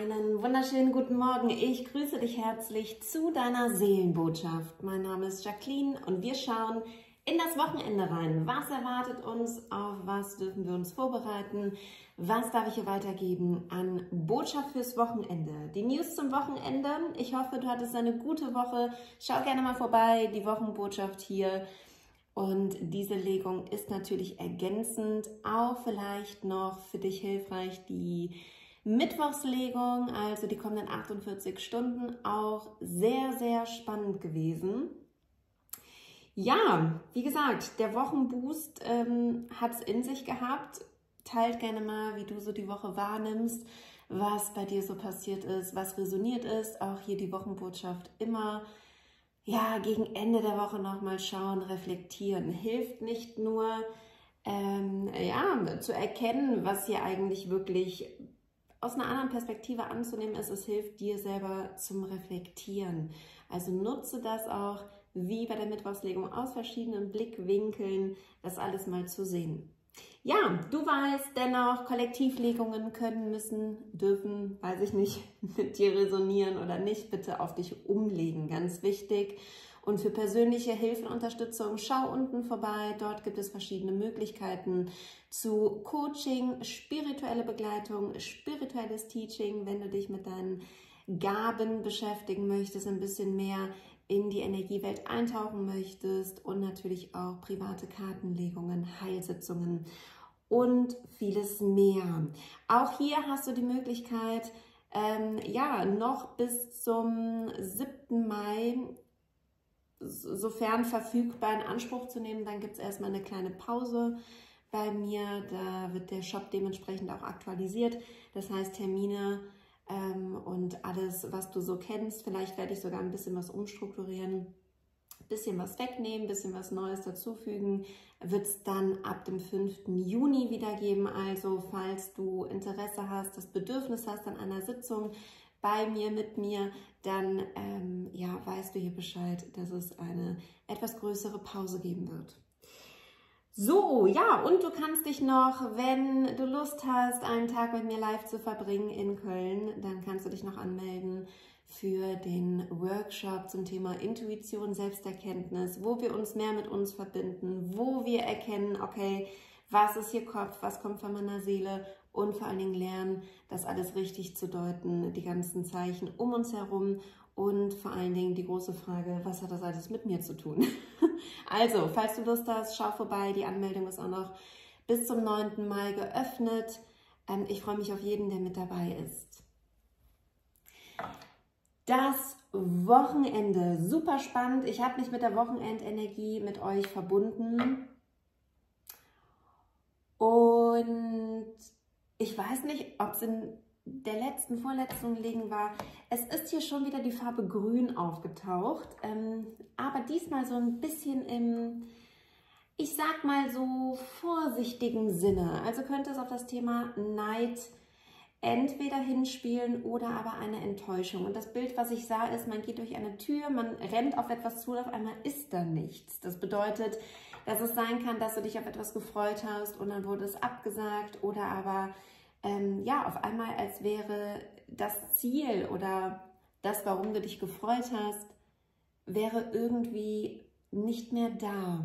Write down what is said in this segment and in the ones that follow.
Einen wunderschönen guten Morgen. Ich grüße dich herzlich zu deiner Seelenbotschaft. Mein Name ist Jacqueline und wir schauen in das Wochenende rein. Was erwartet uns? Auf was dürfen wir uns vorbereiten? Was darf ich hier weitergeben an Botschaft fürs Wochenende? Die News zum Wochenende. Ich hoffe, du hattest eine gute Woche. Schau gerne mal vorbei, die Wochenbotschaft hier. Und diese Legung ist natürlich ergänzend, auch vielleicht noch für dich hilfreich, die Mittwochslegung, also die kommenden 48 Stunden, auch sehr, sehr spannend gewesen. Ja, wie gesagt, der Wochenboost hat es in sich gehabt. Teilt gerne mal, wie du so die Woche wahrnimmst, was bei dir so passiert ist, was resoniert ist. Auch hier die Wochenbotschaft immer, ja, gegen Ende der Woche nochmal schauen, reflektieren. Hilft nicht nur, ja, zu erkennen, was hier eigentlich wirklich aus einer anderen Perspektive anzunehmen ist, es hilft dir selber zum Reflektieren. Also nutze das auch, wie bei der Mittwochslegung, aus verschiedenen Blickwinkeln, das alles mal zu sehen. Ja, du weißt dennoch, Kollektivlegungen können, müssen, dürfen, weiß ich nicht, mit dir resonieren oder nicht, bitte auf dich umlegen, ganz wichtig. Und für persönliche Hilfe und Unterstützung schau unten vorbei, dort gibt es verschiedene Möglichkeiten zu Coaching, spirituelle Begleitung, spirituelles Teaching, wenn du dich mit deinen Gaben beschäftigen möchtest, ein bisschen mehr in die Energiewelt eintauchen möchtest und natürlich auch private Kartenlegungen, Heilsitzungen und vieles mehr. Auch hier hast du die Möglichkeit, ja, noch bis zum 7. Mai, sofern verfügbar, in Anspruch zu nehmen. Dann gibt es erstmal eine kleine Pause bei mir. Da wird der Shop dementsprechend auch aktualisiert. Das heißt, Termine und alles, was du so kennst. Vielleicht werde ich sogar ein bisschen was umstrukturieren, ein bisschen was wegnehmen, ein bisschen was Neues dazufügen. Wird es dann ab dem 5. Juni wieder geben. Also, falls du Interesse hast, das Bedürfnis hast an einer Sitzung bei mir, mit mir, dann ja, weißt du hier Bescheid, dass es eine etwas größere Pause geben wird. So, ja, und du kannst dich noch, wenn du Lust hast, einen Tag mit mir live zu verbringen in Köln, dann kannst du dich noch anmelden für den Workshop zum Thema Intuition, Selbsterkenntnis, wo wir uns mehr mit uns verbinden, wo wir erkennen, okay, was ist hier Kopf, was kommt von meiner Seele, und vor allen Dingen lernen, das alles richtig zu deuten, die ganzen Zeichen um uns herum und vor allen Dingen die große Frage, was hat das alles mit mir zu tun? Also, falls du Lust hast, schau vorbei, die Anmeldung ist auch noch bis zum 9. Mai geöffnet. Ich freue mich auf jeden, der mit dabei ist. Das Wochenende, super spannend. Ich habe mich mit der Wochenendenergie mit euch verbunden und ich weiß nicht, ob es in der letzten, vorletzten Legung war. Es ist hier schon wieder die Farbe Grün aufgetaucht, aber diesmal so ein bisschen im, ich sag mal so vorsichtigen Sinne. Also könnte es auf das Thema Neid entweder hinspielen oder aber eine Enttäuschung. Und das Bild, was ich sah, ist, man geht durch eine Tür, man rennt auf etwas zu und auf einmal ist da nichts. Das bedeutet, dass es sein kann, dass du dich auf etwas gefreut hast und dann wurde es abgesagt oder aber ja, auf einmal, als wäre das Ziel oder das, warum du dich gefreut hast, wäre irgendwie nicht mehr da.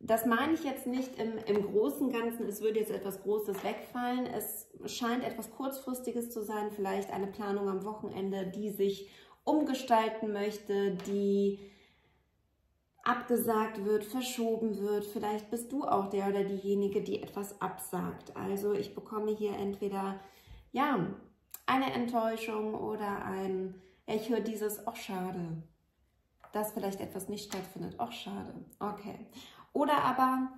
Das meine ich jetzt nicht im großen Ganzen, es würde jetzt etwas Großes wegfallen. Es scheint etwas Kurzfristiges zu sein, vielleicht eine Planung am Wochenende, die sich umgestalten möchte, die abgesagt wird, verschoben wird. Vielleicht bist du auch der oder diejenige, die etwas absagt. Also ich bekomme hier entweder, ja, eine Enttäuschung oder ein, ich höre dieses, ach schade, dass vielleicht etwas nicht stattfindet, ach schade, okay. Oder aber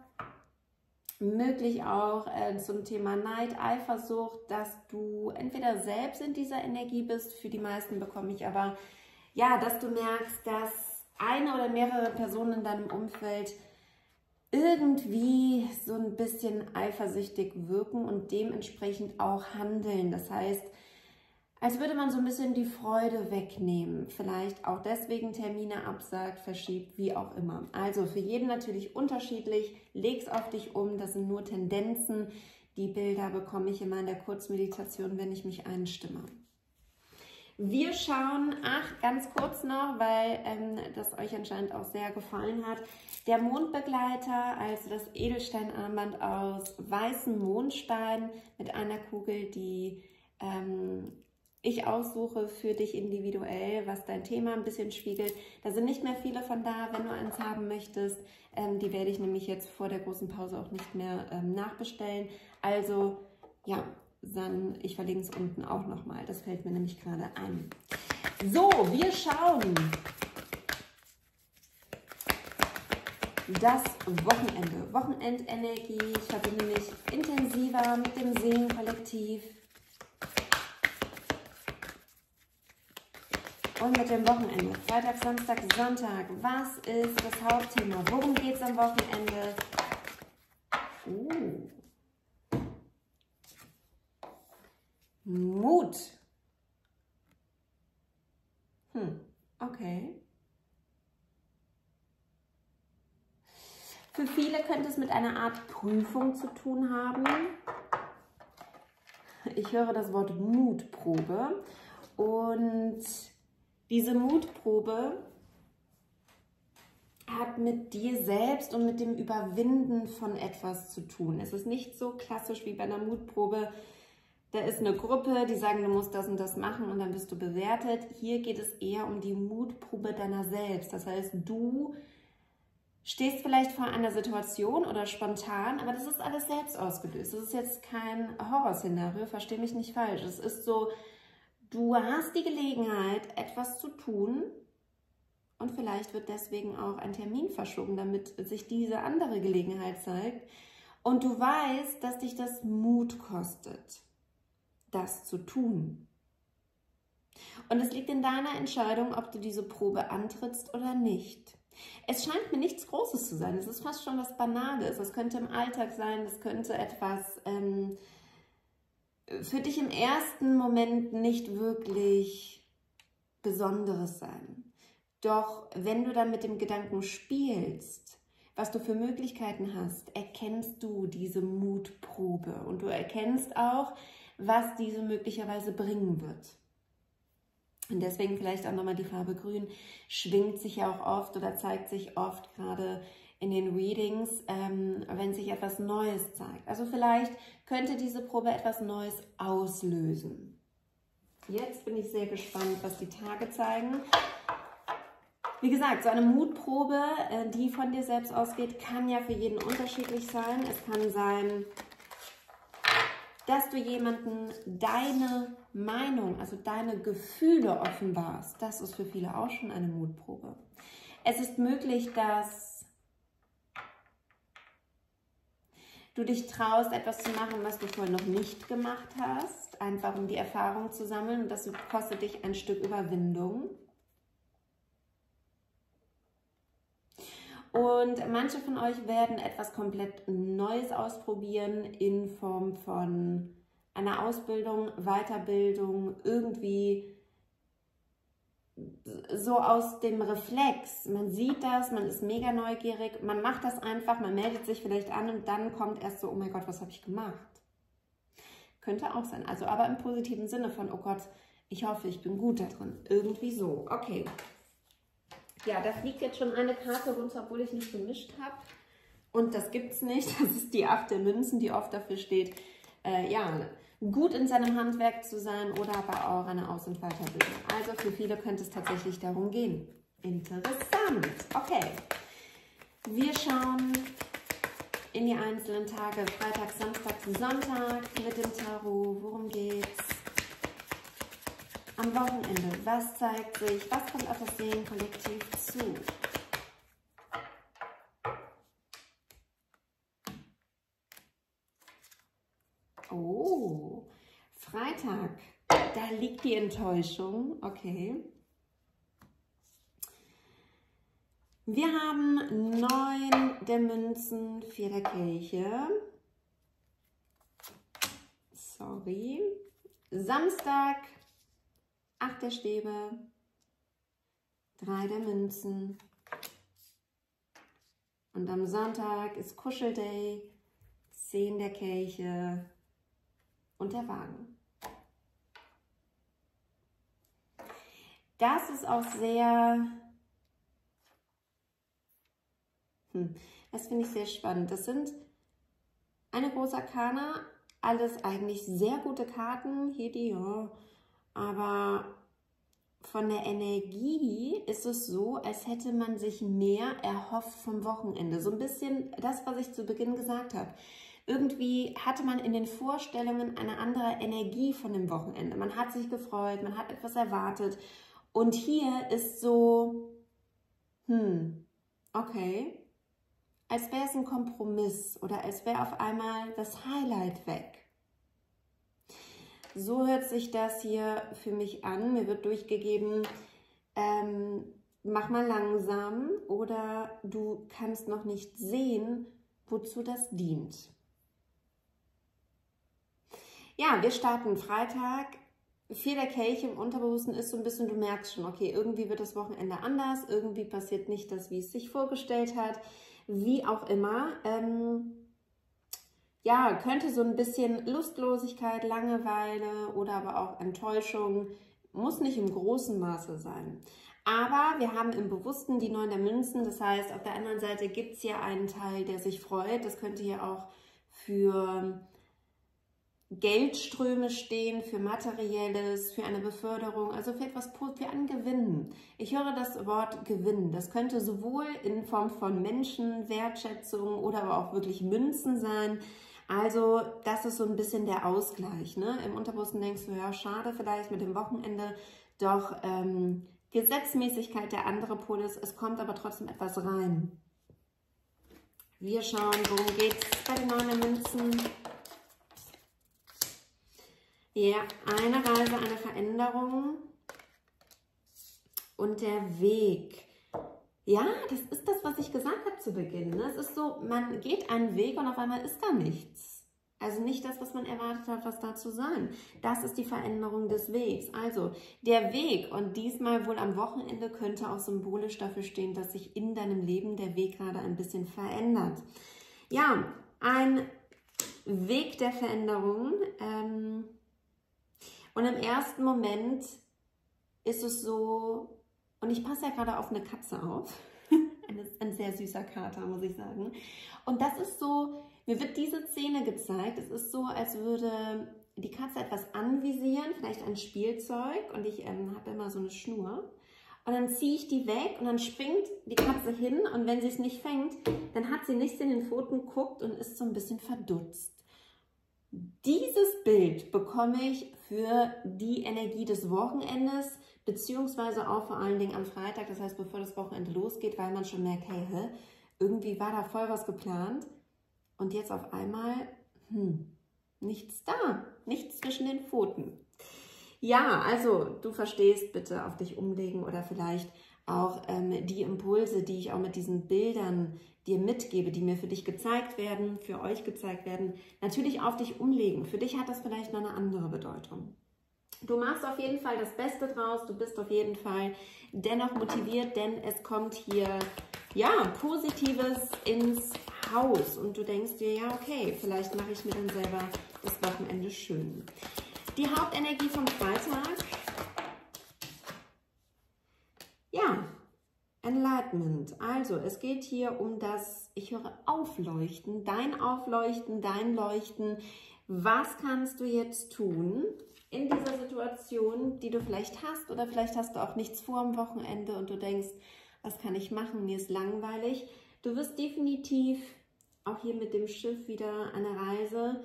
möglich auch zum Thema Neid, Eifersucht, dass du entweder selbst in dieser Energie bist, für die meisten bekomme ich aber, ja, dass du merkst, dass eine oder mehrere Personen in deinem Umfeld irgendwie so ein bisschen eifersüchtig wirken und dementsprechend auch handeln. Das heißt, als würde man so ein bisschen die Freude wegnehmen. Vielleicht auch deswegen Termine absagt, verschiebt, wie auch immer. Also für jeden natürlich unterschiedlich. Leg's auf dich um, das sind nur Tendenzen. Die Bilder bekomme ich immer in der Kurzmeditation, wenn ich mich einstimme. Wir schauen, ach, ganz kurz noch, weil das euch anscheinend auch sehr gefallen hat, der Mondbegleiter, also das Edelsteinarmband aus weißen Mondstein mit einer Kugel, die ich aussuche für dich individuell, was dein Thema ein bisschen spiegelt. Da sind nicht mehr viele von da, wenn du eins haben möchtest. Die werde ich nämlich jetzt vor der großen Pause auch nicht mehr nachbestellen. Also, ja, dann, ich verlinke es unten auch nochmal. Das fällt mir nämlich gerade ein. So, wir schauen das Wochenende. Wochenendenergie, ich verbinde mich intensiver mit dem Seelenkollektiv. Und mit dem Wochenende, Freitag, Samstag, Sonntag, was ist das Hauptthema? Worum geht es am Wochenende? Mut. Okay. Für viele könnte es mit einer Art Prüfung zu tun haben. Ich höre das Wort Mutprobe und diese Mutprobe hat mit dir selbst und mit dem Überwinden von etwas zu tun. Es ist nicht so klassisch wie bei einer Mutprobe, da ist eine Gruppe, die sagen, du musst das und das machen und dann bist du bewertet. Hier geht es eher um die Mutprobe deiner selbst. Das heißt, du stehst vielleicht vor einer Situation oder spontan, aber das ist alles selbst ausgelöst. Das ist jetzt kein Horrorszenario, verstehe mich nicht falsch. Es ist so, du hast die Gelegenheit, etwas zu tun und vielleicht wird deswegen auch ein Termin verschoben, damit sich diese andere Gelegenheit zeigt. Und du weißt, dass dich das Mut kostet, das zu tun. Und es liegt in deiner Entscheidung, ob du diese Probe antrittst oder nicht. Es scheint mir nichts Großes zu sein. Es ist fast schon was Banales. Das könnte im Alltag sein, das könnte etwas für dich im ersten Moment nicht wirklich Besonderes sein. Doch wenn du dann mit dem Gedanken spielst, was du für Möglichkeiten hast, erkennst du diese Mutprobe und du erkennst auch, was diese möglicherweise bringen wird. Und deswegen vielleicht auch nochmal die Farbe Grün, schwingt sich ja auch oft oder zeigt sich oft gerade in den Readings, wenn sich etwas Neues zeigt. Also vielleicht könnte diese Probe etwas Neues auslösen. Jetzt bin ich sehr gespannt, was die Tage zeigen. Wie gesagt, so eine Mutprobe, die von dir selbst ausgeht, kann ja für jeden unterschiedlich sein. Es kann sein, dass du jemanden deine Meinung, also deine Gefühle offenbarst. Das ist für viele auch schon eine Mutprobe. Es ist möglich, dass du dich traust, etwas zu machen, was du vorher noch nicht gemacht hast, einfach um die Erfahrung zu sammeln. Und das kostet dich ein Stück Überwindung. Und manche von euch werden etwas komplett Neues ausprobieren in Form von einer Ausbildung, Weiterbildung, irgendwie so aus dem Reflex, man sieht das, man ist mega neugierig, man macht das einfach, man meldet sich vielleicht an und dann kommt erst so, oh mein Gott, was habe ich gemacht? Könnte auch sein, also aber im positiven Sinne von, oh Gott, ich hoffe, ich bin gut da drin, irgendwie so, okay. Ja, da fliegt jetzt schon eine Karte runter, obwohl ich nicht gemischt habe und das gibt es nicht, das ist die Acht der Münzen, die oft dafür steht, ja, gut in seinem Handwerk zu sein oder aber auch eine Aus- und Weiterbildung. Also für viele könnte es tatsächlich darum gehen. Interessant. Okay, wir schauen in die einzelnen Tage, Freitag, Samstag, Sonntag mit dem Tarot. Worum geht's? Am Wochenende, was zeigt sich, was kommt auf das Seelenkollektiv zu? Oh, Freitag, da liegt die Enttäuschung, okay. Wir haben 9 der Münzen, 4 der Kelche. Sorry. Samstag, 8 der Stäbe, 3 der Münzen. Und am Sonntag ist Kuschelday, 10 der Kelche. Und der Wagen. Das ist auch sehr, das finde ich sehr spannend. Das sind eine große Arkana, alles eigentlich sehr gute Karten, hier die, ja, aber von der Energie ist es so, als hätte man sich mehr erhofft vom Wochenende. So ein bisschen das, was ich zu Beginn gesagt habe. Irgendwie hatte man in den Vorstellungen eine andere Energie von dem Wochenende. Man hat sich gefreut, man hat etwas erwartet. Und hier ist so, okay, als wäre es ein Kompromiss oder als wäre auf einmal das Highlight weg. So hört sich das hier für mich an. Mir wird durchgegeben, mach mal langsam oder du kannst noch nicht sehen, wozu das dient. Ja, wir starten Freitag. Viel der Kelch im Unterbewussten ist so ein bisschen, du merkst schon, okay, irgendwie wird das Wochenende anders, irgendwie passiert nicht das, wie es sich vorgestellt hat, wie auch immer. Ja, könnte so ein bisschen Lustlosigkeit, Langeweile oder aber auch Enttäuschung, muss nicht im großen Maße sein. Aber wir haben im Bewussten die 9 der Münzen, das heißt, auf der anderen Seite gibt es hier einen Teil, der sich freut. Das könnte hier auch für Geldströme stehen, für Materielles, für eine Beförderung, also für etwas, für ein Gewinnen. Ich höre das Wort Gewinnen. Das könnte sowohl in Form von Menschen, Wertschätzung oder aber auch wirklich Münzen sein. Also das ist so ein bisschen der Ausgleich, ne? Im Unterbewussten denkst du, ja, schade vielleicht mit dem Wochenende, doch Gesetzmäßigkeit der andere Pol ist, es kommt aber trotzdem etwas rein. Wir schauen, worum geht es bei den 9 Münzen. Ja, eine Reise, eine Veränderung und der Weg. Ja, das ist das, was ich gesagt habe zu Beginn, ne? Es ist so, man geht einen Weg und auf einmal ist da nichts. Also nicht das, was man erwartet hat, was da zu sein. Das ist die Veränderung des Wegs. Also der Weg, und diesmal wohl am Wochenende, könnte auch symbolisch dafür stehen, dass sich in deinem Leben der Weg gerade ein bisschen verändert. Ja, ein Weg der Veränderung. Und im ersten Moment ist es so, und ich passe ja gerade auf eine Katze auf, ein sehr süßer Kater, muss ich sagen. Und das ist so, mir wird diese Szene gezeigt, es ist so, als würde die Katze etwas anvisieren, vielleicht ein Spielzeug, und ich habe immer so eine Schnur. Und dann ziehe ich die weg und dann springt die Katze hin, und wenn sie es nicht fängt, dann hat sie nichts in den Pfoten, guckt und ist so ein bisschen verdutzt. Dieses Bild bekomme ich für die Energie des Wochenendes, beziehungsweise auch vor allen Dingen am Freitag, das heißt, bevor das Wochenende losgeht, weil man schon merkt, hey, irgendwie war da voll was geplant und jetzt auf einmal, nichts da, nichts zwischen den Pfoten. Ja, also du verstehst, bitte auf dich umlegen oder vielleicht auch die Impulse, die ich auch mit diesen Bildern dir mitgebe, die mir für dich gezeigt werden, für euch gezeigt werden, natürlich auf dich umlegen. Für dich hat das vielleicht noch eine andere Bedeutung. Du machst auf jeden Fall das Beste draus, du bist auf jeden Fall dennoch motiviert, denn es kommt hier, ja, Positives ins Haus und du denkst dir, ja, okay, vielleicht mache ich mir dann selber das Wochenende schön. Die Hauptenergie vom Freitag, ja, Enlightenment. Also es geht hier um das, ich höre Aufleuchten, dein Aufleuchten, dein Leuchten. Was kannst du jetzt tun in dieser Situation, die du vielleicht hast, oder vielleicht hast du auch nichts vor am Wochenende und du denkst, was kann ich machen, mir ist langweilig. Du wirst definitiv auch hier mit dem Schiff wieder eine Reise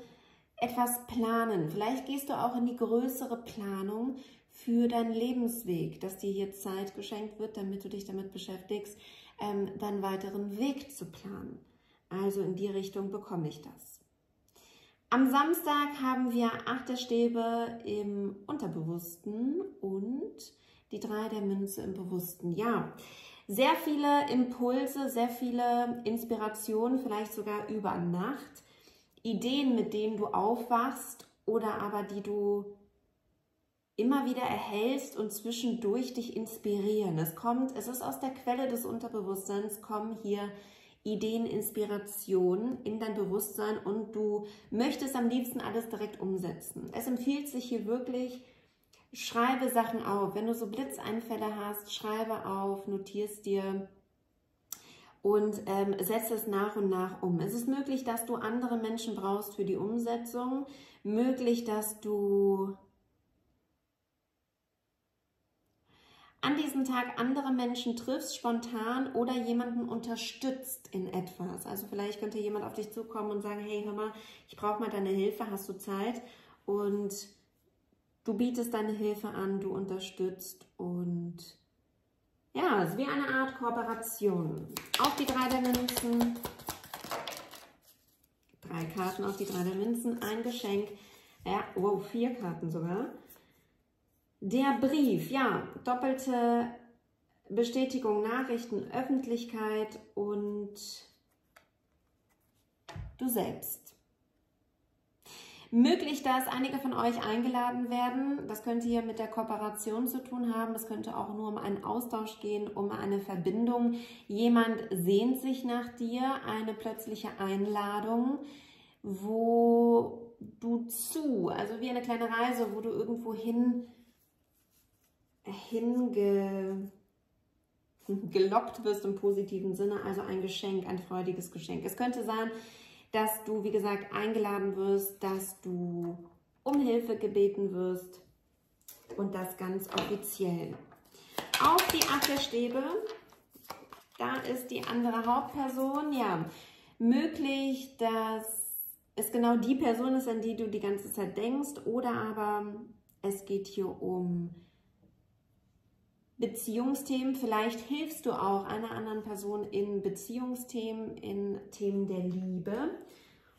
etwas planen. Vielleicht gehst du auch in die größere Planung für deinen Lebensweg, dass dir hier Zeit geschenkt wird, damit du dich damit beschäftigst, deinen weiteren Weg zu planen. Also in die Richtung bekomme ich das. Am Samstag haben wir 8 der Stäbe im Unterbewussten und die 3 der Münze im Bewussten. Ja, sehr viele Impulse, sehr viele Inspirationen, vielleicht sogar über Nacht. Ideen, mit denen du aufwachst oder aber die du immer wieder erhältst und zwischendurch dich inspirieren. Es kommt, es ist aus der Quelle des Unterbewusstseins, kommen hier Ideen, Inspirationen in dein Bewusstsein und du möchtest am liebsten alles direkt umsetzen. Es empfiehlt sich hier wirklich, Schreibe Sachen auf. Wenn du so Blitzeinfälle hast, schreibe auf, notierst dir und setze es nach und nach um. Es ist möglich, dass du andere Menschen brauchst für die Umsetzung. Möglich, dass du an diesem Tag andere Menschen triffst, spontan, oder jemanden unterstützt in etwas. Also vielleicht könnte jemand auf dich zukommen und sagen, hey, hör mal, ich brauche mal deine Hilfe, hast du Zeit? Und du bietest deine Hilfe an, du unterstützt und ja, es ist wie eine Art Kooperation. Auf die drei der Münzen, drei Karten auf die drei der Münzen, ein Geschenk, ja, wow, 4 Karten sogar. Der Brief, ja, doppelte Bestätigung, Nachrichten, Öffentlichkeit und du selbst. Möglich, dass einige von euch eingeladen werden. Das könnte hier mit der Kooperation zu tun haben. Das könnte auch nur um einen Austausch gehen, um eine Verbindung. Jemand sehnt sich nach dir, eine plötzliche Einladung, wo du zu, also wie eine kleine Reise, wo du irgendwo hingelockt wirst im positiven Sinne, also ein Geschenk, ein freudiges Geschenk. Es könnte sein, dass du, wie gesagt, eingeladen wirst, dass du um Hilfe gebeten wirst und das ganz offiziell. Auf die 8 der Stäbe, da ist die andere Hauptperson, ja, möglich, dass es genau die Person ist, an die du die ganze Zeit denkst, oder aber es geht hier um Beziehungsthemen, vielleicht hilfst du auch einer anderen Person in Beziehungsthemen, in Themen der Liebe,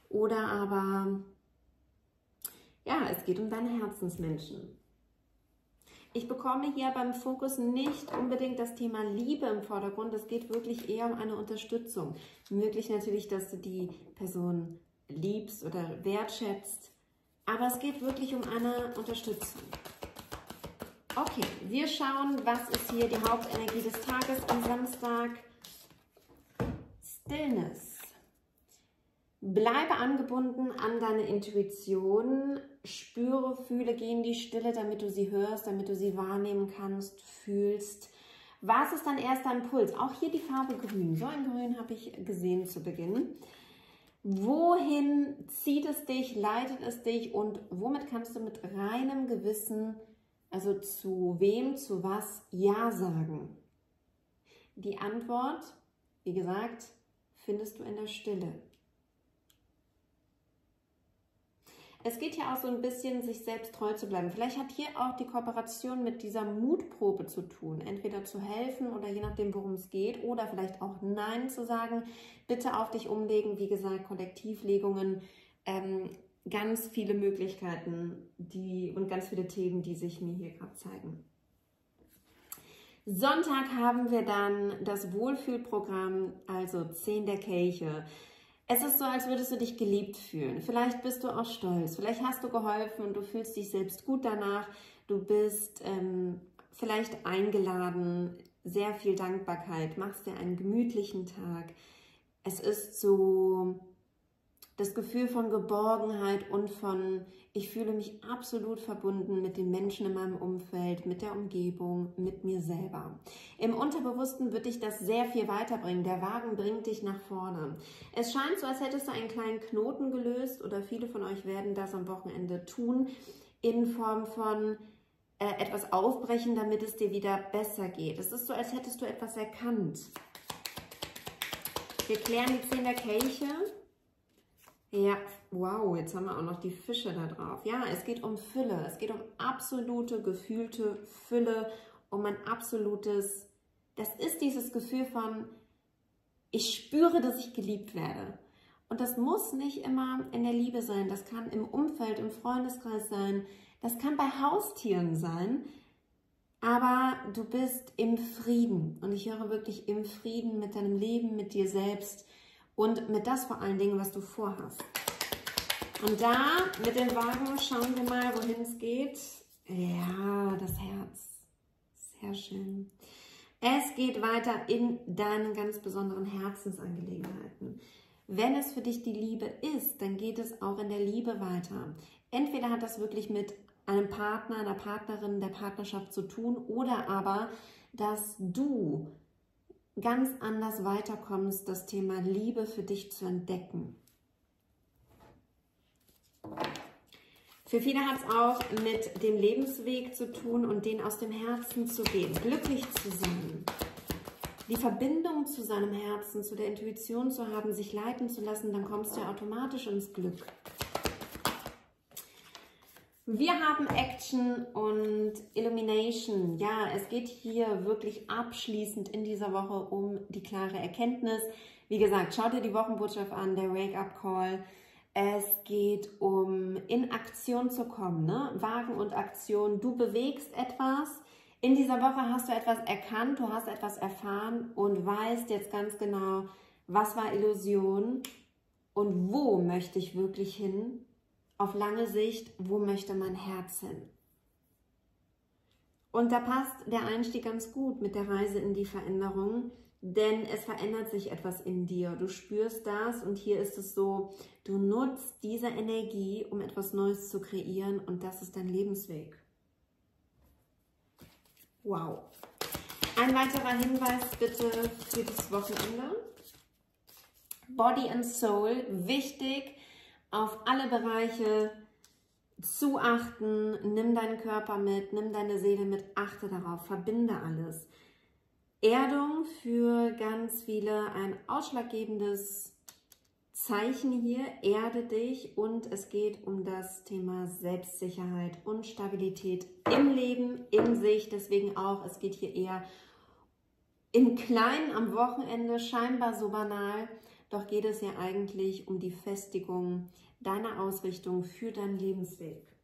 oder aber, ja, es geht um deine Herzensmenschen. Ich bekomme hier beim Fokus nicht unbedingt das Thema Liebe im Vordergrund, es geht wirklich eher um eine Unterstützung. Möglich natürlich, dass du die Person liebst oder wertschätzt, aber es geht wirklich um eine Unterstützung. Okay, wir schauen, was ist hier die Hauptenergie des Tages am Samstag? Stillness. Bleibe angebunden an deine Intuition. Spüre, fühle, geh in die Stille, damit du sie hörst, damit du sie wahrnehmen kannst, fühlst. Was ist dein erster Impuls? Auch hier die Farbe Grün. So ein Grün habe ich gesehen zu Beginn. Wohin zieht es dich, leitet es dich und womit kannst du mit reinem Gewissen, also zu wem, zu was, ja sagen? Die Antwort, wie gesagt, findest du in der Stille. Es geht hier auch so ein bisschen, sich selbst treu zu bleiben. Vielleicht hat hier auch die Kooperation mit dieser Mutprobe zu tun. Entweder zu helfen oder je nachdem, worum es geht. Oder vielleicht auch Nein zu sagen. Bitte auf dich umlegen. Wie gesagt, Kollektivlegungen, ganz viele Möglichkeiten und ganz viele Themen, die sich mir hier gerade zeigen. Sonntag haben wir dann das Wohlfühlprogramm, also 10 der Kelche. Es ist so, als würdest du dich geliebt fühlen. Vielleicht bist du auch stolz, vielleicht hast du geholfen und du fühlst dich selbst gut danach. Du bist vielleicht eingeladen, sehr viel Dankbarkeit, machst dir einen gemütlichen Tag. Es ist so das Gefühl von Geborgenheit und von, ich fühle mich absolut verbunden mit den Menschen in meinem Umfeld, mit der Umgebung, mit mir selber. Im Unterbewussten wird dich das sehr viel weiterbringen. Der Wagen bringt dich nach vorne. Es scheint so, als hättest du einen kleinen Knoten gelöst, oder viele von euch werden das am Wochenende tun, in Form von etwas aufbrechen, damit es dir wieder besser geht. Es ist so, als hättest du etwas erkannt. Wir klären die 10 der Kelche. Ja, wow, jetzt haben wir auch noch die Fische da drauf. Ja, es geht um Fülle, es geht um absolute, gefühlte Fülle, um ein absolutes, das ist dieses Gefühl von, ich spüre, dass ich geliebt werde. Und das muss nicht immer in der Liebe sein, das kann im Umfeld, im Freundeskreis sein, das kann bei Haustieren sein, aber du bist im Frieden. Und ich höre wirklich im Frieden mit deinem Leben, mit dir selbst. Und mit das vor allen Dingen, was du vorhast. Und da mit dem Wagen schauen wir mal, wohin es geht. Ja, das Herz. Sehr schön. Es geht weiter in deinen ganz besonderen Herzensangelegenheiten. Wenn es für dich die Liebe ist, dann geht es auch in der Liebe weiter. Entweder hat das wirklich mit einem Partner, einer Partnerin, der Partnerschaft zu tun oder aber, dass du ganz anders weiterkommst, das Thema Liebe für dich zu entdecken. Für viele hat es auch mit dem Lebensweg zu tun und den aus dem Herzen zu gehen, glücklich zu sein, die Verbindung zu seinem Herzen, zu der Intuition zu haben, sich leiten zu lassen, dann kommst du ja automatisch ins Glück. Wir haben Action und Illumination. Ja, es geht hier wirklich abschließend in dieser Woche um die klare Erkenntnis. Wie gesagt, schaut dir die Wochenbotschaft an, der Wake-up-Call. Es geht um in Aktion zu kommen, ne? Wagen und Aktion. Du bewegst etwas. In dieser Woche hast du etwas erkannt, du hast etwas erfahren und weißt jetzt ganz genau, was war Illusion und wo möchte ich wirklich hin. Auf lange Sicht, wo möchte mein Herz hin? Und da passt der Einstieg ganz gut mit der Reise in die Veränderung, denn es verändert sich etwas in dir. Du spürst das und hier ist es so, du nutzt diese Energie, um etwas Neues zu kreieren und das ist dein Lebensweg. Wow! Ein weiterer Hinweis bitte für das Wochenende. Body and Soul, wichtig. Auf alle Bereiche zu achten, nimm deinen Körper mit, nimm deine Seele mit, achte darauf, verbinde alles. Erdung für ganz viele ein ausschlaggebendes Zeichen hier, erde dich und es geht um das Thema Selbstsicherheit und Stabilität im Leben, in sich, deswegen auch, es geht hier eher im Kleinen am Wochenende, scheinbar so banal. Doch geht es ja eigentlich um die Festigung deiner Ausrichtung für deinen Lebensweg.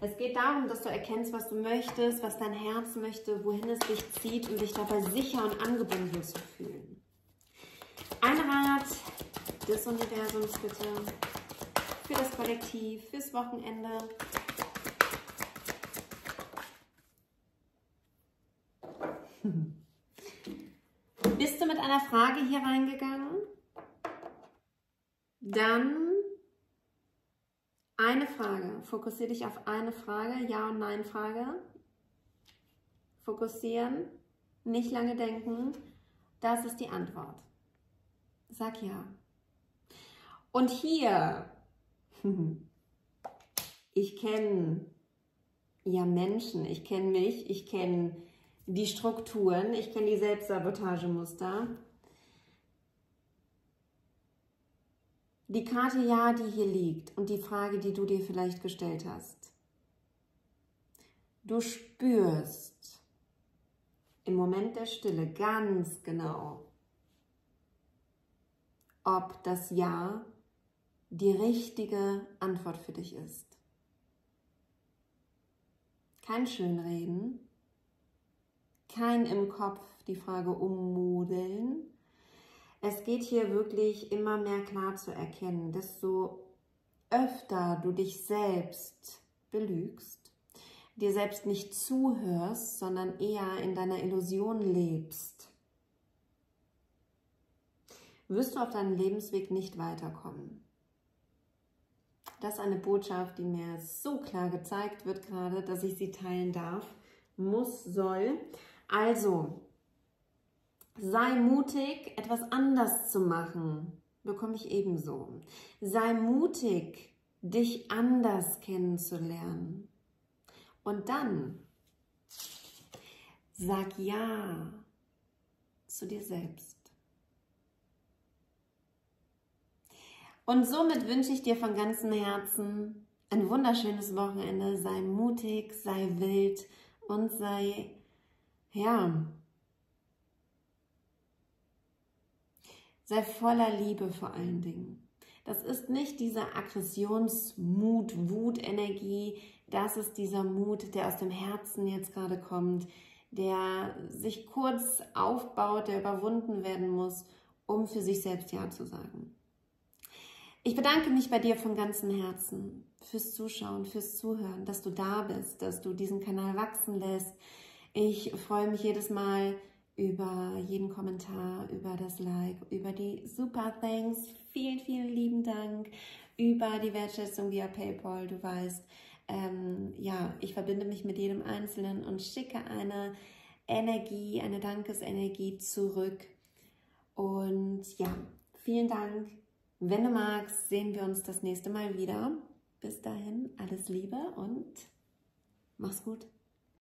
Es geht darum, dass du erkennst, was du möchtest, was dein Herz möchte, wohin es dich zieht und dich dabei sicher und angebunden zu fühlen. Ein Rat des Universums bitte für das Kollektiv, fürs Wochenende. Bist du mit einer Frage hier reingegangen? Dann eine Frage. Fokussiere dich auf eine Frage. Ja- und Nein-Frage. Fokussieren. Nicht lange denken. Das ist die Antwort. Sag ja. Und hier, ich kenne ja Menschen. Ich kenne mich. Ich kenne die Strukturen. Ich kenne die Selbstsabotagemuster. Die Karte Ja, die hier liegt und die Frage, die du dir vielleicht gestellt hast. Du spürst im Moment der Stille ganz genau, ob das Ja die richtige Antwort für dich ist. Kein Schönreden, kein im Kopf die Frage ummodeln. Es geht hier wirklich immer mehr klar zu erkennen, desto öfter du dich selbst belügst, dir selbst nicht zuhörst, sondern eher in deiner Illusion lebst, wirst du auf deinem Lebensweg nicht weiterkommen. Das ist eine Botschaft, die mir so klar gezeigt wird gerade, dass ich sie teilen darf, muss, soll. Also, sei mutig, etwas anders zu machen, bekomme ich ebenso. Sei mutig, dich anders kennenzulernen. Und dann sag Ja zu dir selbst. Und somit wünsche ich dir von ganzem Herzen ein wunderschönes Wochenende. Sei mutig, sei wild und sei, ja, sei voller Liebe vor allen Dingen. Das ist nicht dieser Aggressionsmut, Wutenergie. Das ist dieser Mut, der aus dem Herzen jetzt gerade kommt, der sich kurz aufbaut, der überwunden werden muss, um für sich selbst Ja zu sagen. Ich bedanke mich bei dir von ganzem Herzen fürs Zuschauen, fürs Zuhören, dass du da bist, dass du diesen Kanal wachsen lässt. Ich freue mich jedes Mal über jeden Kommentar, über das Like, über die Super Thanks, vielen, vielen lieben Dank, über die Wertschätzung via PayPal, du weißt, ja, ich verbinde mich mit jedem Einzelnen und schicke eine Energie, eine Dankesenergie zurück. Und ja, vielen Dank. Wenn du magst, sehen wir uns das nächste Mal wieder. Bis dahin, alles Liebe und mach's gut.